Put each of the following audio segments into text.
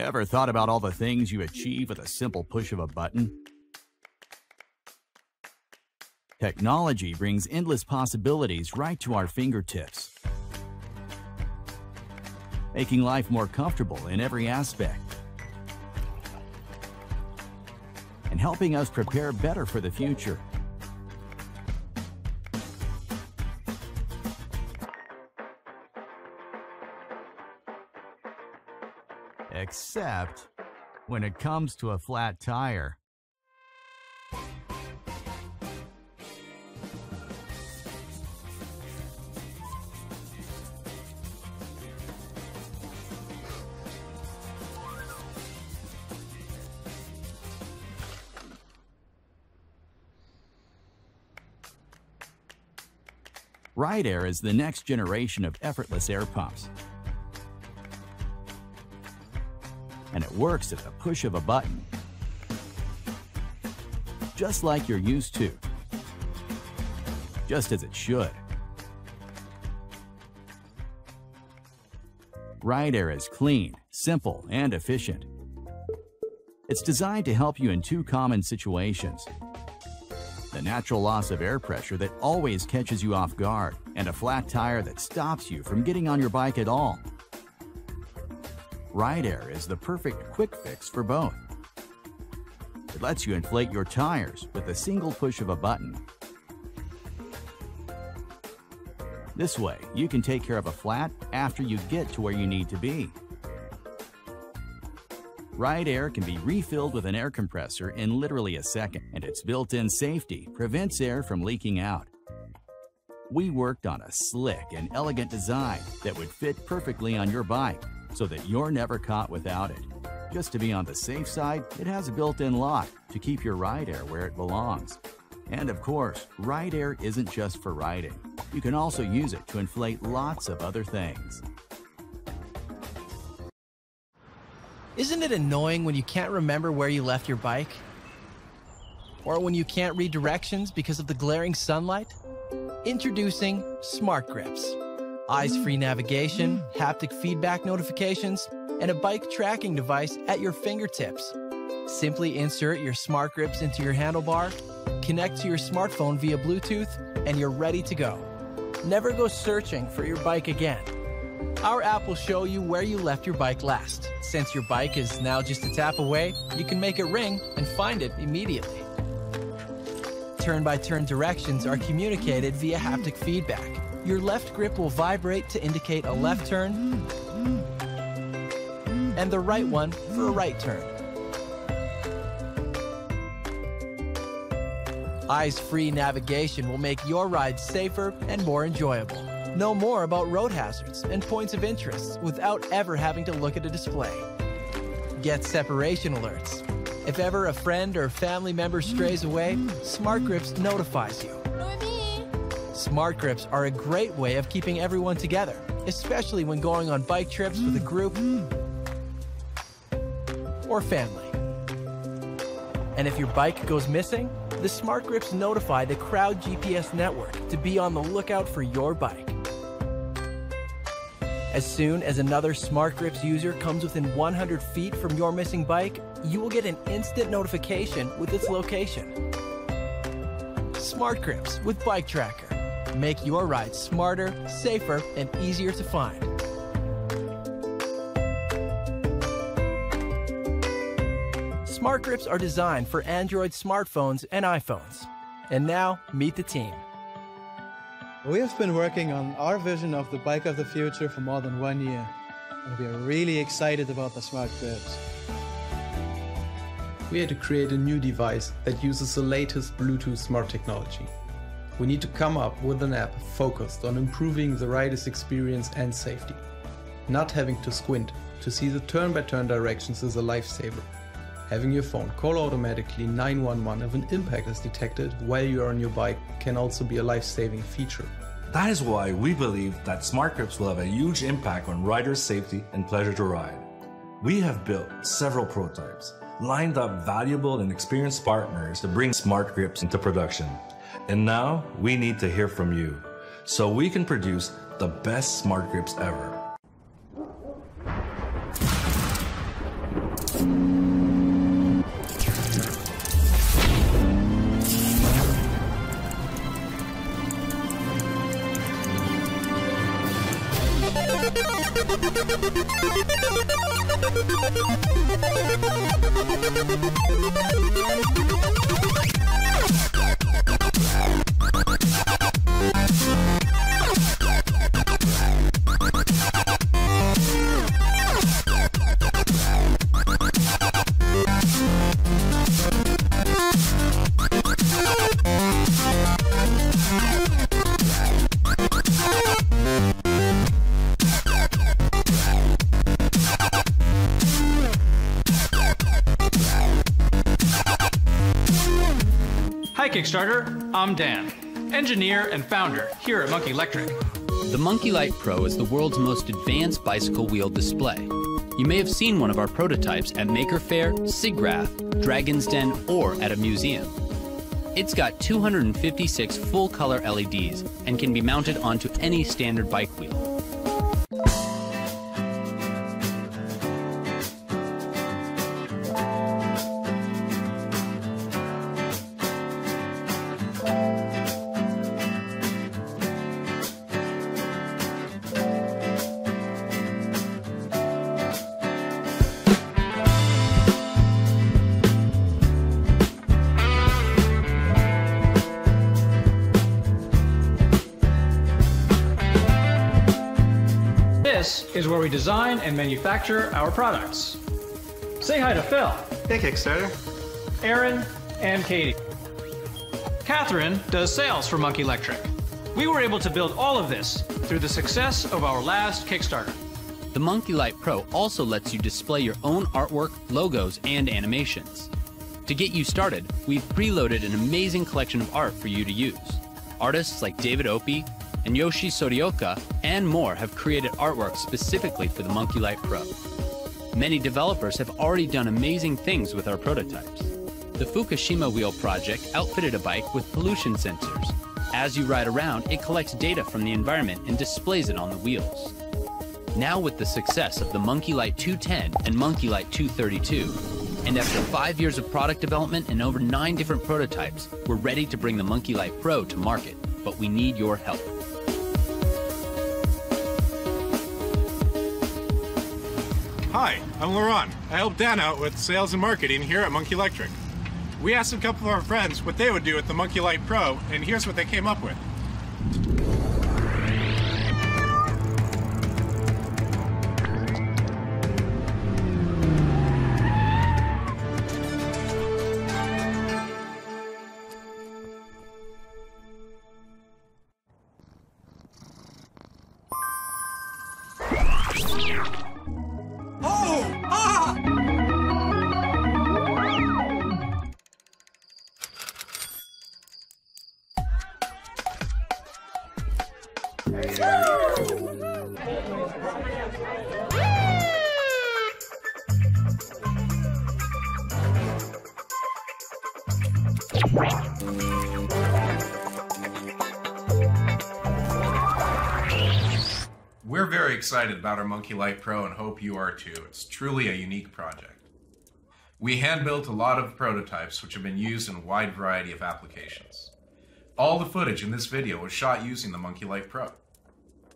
Ever thought about all the things you achieve with a simple push of a button? Technology brings endless possibilities right to our fingertips, making life more comfortable in every aspect and helping us prepare better for the future. Except when it comes to a flat tire. RideAir is the next generation of effortless air pumps, and it works at the push of a button, just like you're used to, just as it should. RideAir is clean, simple, and efficient. It's designed to help you in two common situations: the natural loss of air pressure that always catches you off guard, and a flat tire that stops you from getting on your bike at all. RideAir is the perfect quick fix for both. It lets you inflate your tires with a single push of a button. This way, you can take care of a flat after you get to where you need to be. RideAir can be refilled with an air compressor in literally a second, and its built-in safety prevents air from leaking out. We worked on a slick and elegant design that would fit perfectly on your bike, so that you're never caught without it. Just to be on the safe side, it has a built-in lock to keep your RideAir where it belongs. And of course, RideAir isn't just for riding. You can also use it to inflate lots of other things. Isn't it annoying when you can't remember where you left your bike? Or when you can't read directions because of the glaring sunlight? Introducing SmartGrips. Eyes-free navigation, haptic feedback notifications, and a bike tracking device at your fingertips. Simply insert your SmartGrips into your handlebar, connect to your smartphone via Bluetooth, and you're ready to go. Never go searching for your bike again. Our app will show you where you left your bike last. Since your bike is now just a tap away, you can make it ring and find it immediately. Turn-by-turn directions are communicated via haptic feedback. Your left grip will vibrate to indicate a left turn, and the right one for a right turn. Eyes-free navigation will make your ride safer and more enjoyable. Know more about road hazards and points of interest without ever having to look at a display. Get separation alerts. If ever a friend or family member strays away, SmartGrips notifies you. SmartGrips are a great way of keeping everyone together, especially when going on bike trips with a group or family. And if your bike goes missing, the SmartGrips notify the Crowd GPS network to be on the lookout for your bike. As soon as another SmartGrips user comes within 100 feet from your missing bike, you will get an instant notification with its location. SmartGrips with Bike Tracker. Make your ride smarter, safer, and easier to find. SmartGrips are designed for Android smartphones and iPhones. And now, meet the team. We have been working on our vision of the bike of the future for more than 1 year, and we are really excited about the SmartGrips. We had to create a new device that uses the latest Bluetooth smart technology. We need to come up with an app focused on improving the rider's experience and safety. Not having to squint to see the turn-by-turn directions is a lifesaver. Having your phone call automatically 911 if an impact is detected while you are on your bike can also be a life-saving feature. That is why we believe that SmartGrips will have a huge impact on riders' safety and pleasure to ride. We have built several prototypes, lined up valuable and experienced partners to bring SmartGrips into production. And now we need to hear from you, so we can produce the best SmartGrips ever. Kickstarter, I'm Dan, engineer and founder here at Monkey Electric. The Monkey Light Pro is the world's most advanced bicycle wheel display. You may have seen one of our prototypes at Maker Faire, SIGGRAPH, Dragon's Den, or at a museum. It's got 256 full-color LEDs and can be mounted onto any standard bike wheel. This is where we design and manufacture our products. Say hi to Phil. Hey, Kickstarter. Aaron and Katie. Catherine does sales for Monkey Electric. We were able to build all of this through the success of our last Kickstarter. The Monkey Light Pro also lets you display your own artwork, logos, and animations. To get you started, we've preloaded an amazing collection of art for you to use. Artists like David Opie and Yoshi Sorioka, and more have created artwork specifically for the Monkey Light Pro. Many developers have already done amazing things with our prototypes. The Fukushima Wheel Project outfitted a bike with pollution sensors. As you ride around, it collects data from the environment and displays it on the wheels. Now with the success of the Monkey Light 210 and Monkey Light 232, and after 5 years of product development and over 9 different prototypes, we're ready to bring the Monkey Light Pro to market, but we need your help. Hi, I'm Laurent. I help Dan out with sales and marketing here at Monkey Electric. We asked a couple of our friends what they would do with the Monkey Light Pro, and here's what they came up with. We're very excited about our Monkey Light Pro and hope you are too. It's truly a unique project. We hand-built a lot of prototypes which have been used in a wide variety of applications. All the footage in this video was shot using the Monkey Light Pro.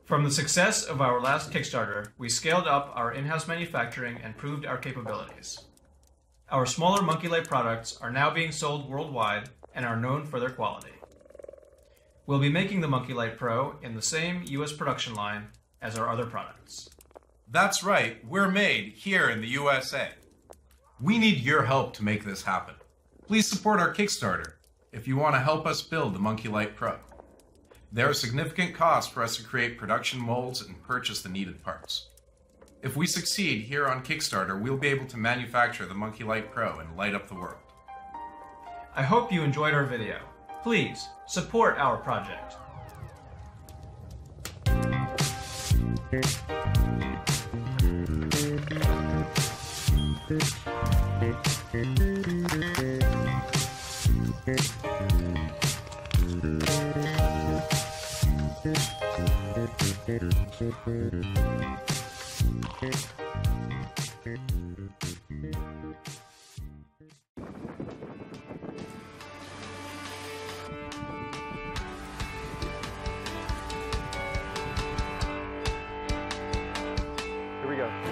From the success of our last Kickstarter, we scaled up our in-house manufacturing and proved our capabilities. Our smaller Monkey Light products are now being sold worldwide and are known for their quality. We'll be making the Monkey Light Pro in the same U.S. production line as our other products. That's right, we're made here in the USA. We need your help to make this happen. Please support our Kickstarter if you want to help us build the Monkey Light Pro. There are significant costs for us to create production molds and purchase the needed parts. If we succeed here on Kickstarter, we'll be able to manufacture the Monkey Light Pro and light up the world. I hope you enjoyed our video. Please support our project.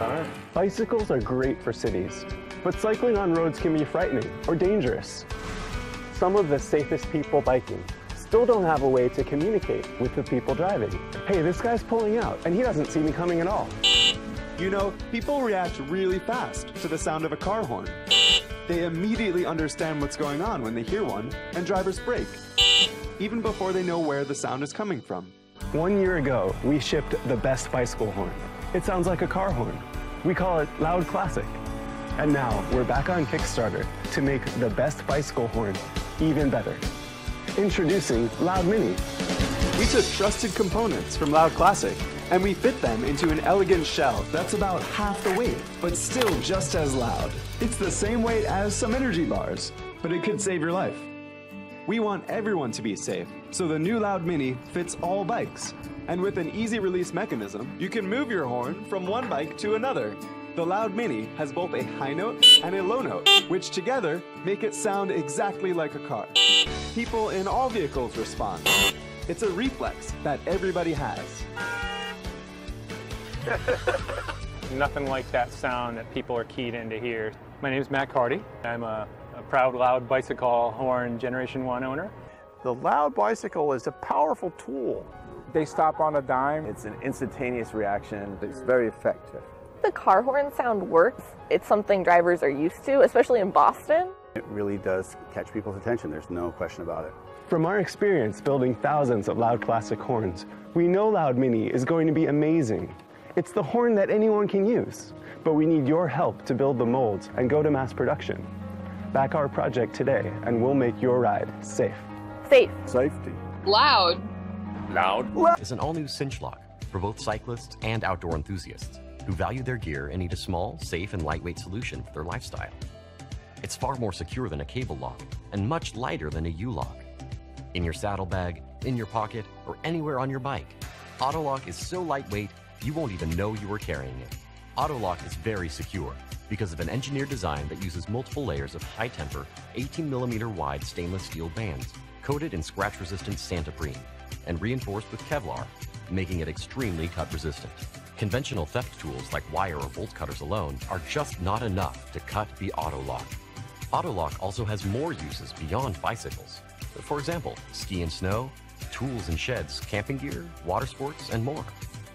Alright. Bicycles are great for cities, but cycling on roads can be frightening or dangerous. Some of the safest people biking still don't have a way to communicate with the people driving. Hey, this guy's pulling out, and he doesn't see me coming at all. You know, people react really fast to the sound of a car horn. They immediately understand what's going on when they hear one, and drivers brake, even before they know where the sound is coming from. 1 year ago, we shipped the best bicycle horn. It sounds like a car horn. We call it Loud Classic. And now, we're back on Kickstarter to make the best bicycle horn even better. Introducing Loud Mini. We took trusted components from Loud Classic, and we fit them into an elegant shell that's about half the weight, but still just as loud. It's the same weight as some energy bars, but it could save your life. We want everyone to be safe, so the new Loud Mini fits all bikes. And with an easy release mechanism, you can move your horn from one bike to another. The Loud Mini has both a high note and a low note, which together make it sound exactly like a car. People in all vehicles respond. It's a reflex that everybody has. Nothing like that sound that people are keyed into here. My name is Matt Carty. I'm a proud Loud bicycle horn Generation 1 owner. The Loud bicycle is a powerful tool. They stop on a dime. It's an instantaneous reaction. It's very effective. The car horn sound works. It's something drivers are used to, especially in Boston. It really does catch people's attention. There's no question about it. From our experience building thousands of Loud Classic horns, we know Loud Mini is going to be amazing. It's the horn that anyone can use, but we need your help to build the molds and go to mass production. Back our project today, and we'll make your ride safe. Safe. Safety. Loud. Loud. Loud. It's an all-new cinch lock for both cyclists and outdoor enthusiasts who value their gear and need a small, safe, and lightweight solution for their lifestyle. It's far more secure than a cable lock and much lighter than a U-lock. In your saddlebag, in your pocket, or anywhere on your bike, OttoLock is so lightweight you won't even know you were carrying it. OttoLock is very secure because of an engineered design that uses multiple layers of high-temper, 18mm wide stainless steel bands coated in scratch-resistant santoprene and reinforced with Kevlar, making it extremely cut-resistant. Conventional theft tools like wire or bolt cutters alone are just not enough to cut the OttoLock. OttoLock also has more uses beyond bicycles. For example, ski and snow, tools and sheds, camping gear, water sports, and more.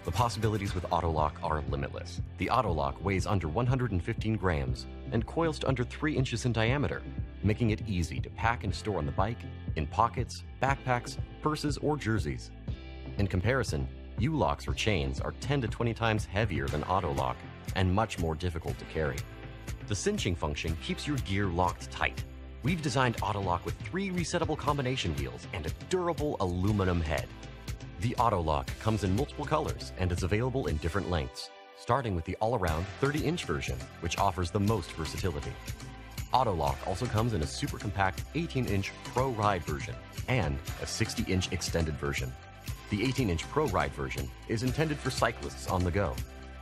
The possibilities with OttoLock are limitless. The OttoLock weighs under 115 grams and coils to under 3 inches in diameter, making it easy to pack and store on the bike, in pockets, backpacks, purses, or jerseys. In comparison, U-locks or chains are 10 to 20 times heavier than OttoLock and much more difficult to carry. The cinching function keeps your gear locked tight. We've designed OttoLock with 3 resettable combination wheels and a durable aluminum head. The OttoLock comes in multiple colors and is available in different lengths, starting with the all-around 30-inch version, which offers the most versatility. OttoLock also comes in a super compact 18-inch Pro Ride version and a 60-inch extended version. The 18-inch Pro Ride version is intended for cyclists on the go,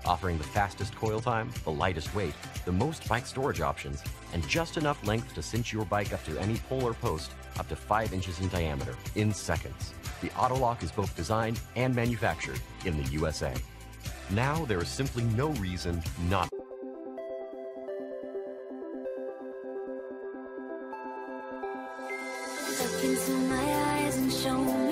offering the fastest coil time, the lightest weight, the most bike storage options, and just enough length to cinch your bike up to any pole or post up to 5 inches in diameter in seconds. The OttoLock is both designed and manufactured in the USA. Now there is simply no reason not to. Look into my eyes and show me.